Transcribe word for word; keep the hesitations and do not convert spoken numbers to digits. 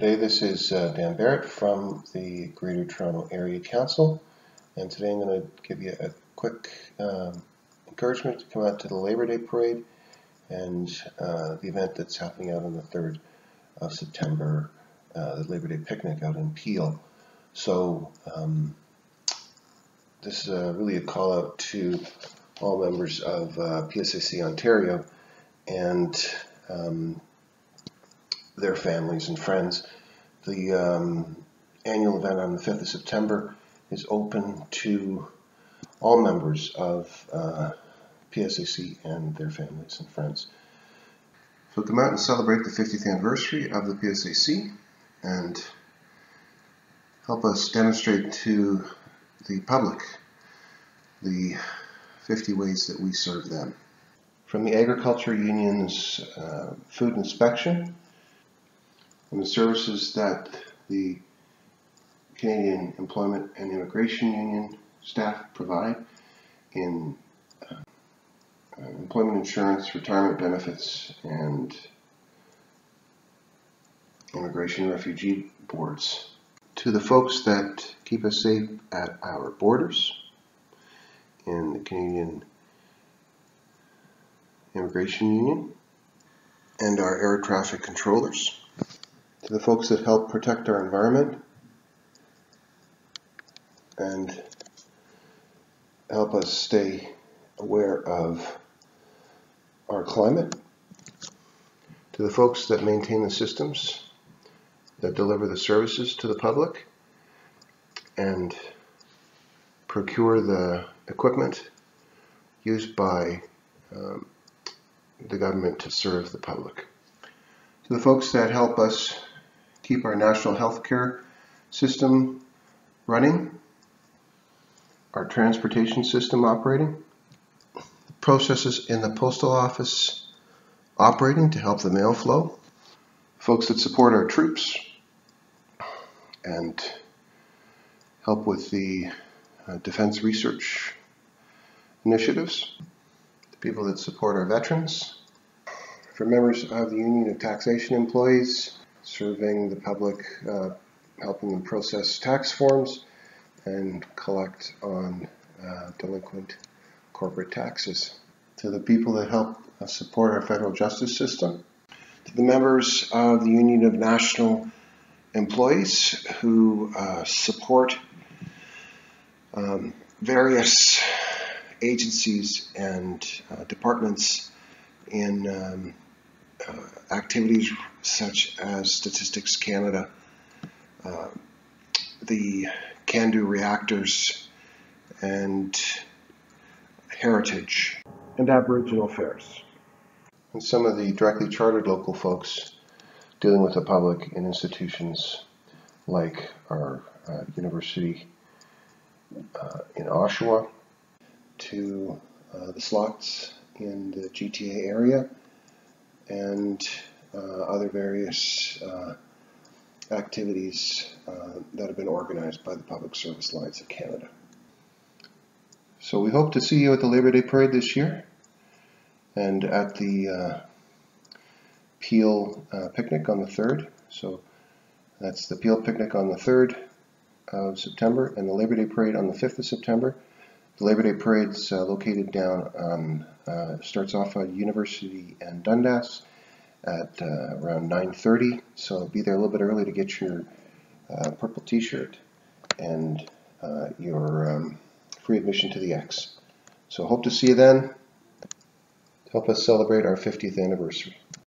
Today, this is uh, Dan Barrett from the Greater Toronto Area Council, and today I'm going to give you a quick um, encouragement to come out to the Labor Day Parade and uh, the event that's happening out on the third of September, uh, the Labor Day picnic out in Peel. So um, this is uh, really a call out to all members of uh, P S A C Ontario and um, their families and friends. The um, annual event on the fifth of September is open to all members of uh, P S A C and their families and friends. So come out and celebrate the fiftieth anniversary of the P S A C and help us demonstrate to the public the fifty ways that we serve them. From the Agriculture Union's uh, food inspection, and the services that the Canadian Employment and Immigration Union staff provide in uh, employment insurance, retirement benefits, and immigration and refugee boards. To the folks that keep us safe at our borders in the Canadian Immigration Union and our air traffic controllers. To the folks that help protect our environment and help us stay aware of our climate. To the folks that maintain the systems that deliver the services to the public and procure the equipment used by um, the government to serve the public. To the folks that help us keep our national healthcare system running, our transportation system operating, processes in the postal office operating to help the mail flow, folks that support our troops and help with the uh, defense research initiatives, the people that support our veterans. For members of the Union of Taxation employees, serving the public, uh, helping them process tax forms and collect on uh, delinquent corporate taxes. To the people that help us support our federal justice system. To the members of the Union of National Employees who uh, support um, various agencies and uh, departments in um, Uh, activities such as Statistics Canada, uh, the CANDU reactors, and heritage, and Aboriginal affairs. And some of the directly chartered local folks dealing with the public in institutions like our uh, university uh, in Oshawa, to uh, the slots in the G T A area, and uh, other various uh, activities uh, that have been organized by the Public Service Alliance of Canada. So we hope to see you at the Labor Day Parade this year and at the uh, Peel uh, picnic on the third. So that's the Peel picnic on the third of September and the Labor Day Parade on the fifth of September. The Labor Day Parade's uh, located down on, uh, starts off at University and Dundas at uh, around nine thirty, so be there a little bit early to get your uh, purple t-shirt and uh, your um, free admission to the X. So hope to see you then. Help us celebrate our fiftieth anniversary.